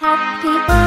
Happy birthday.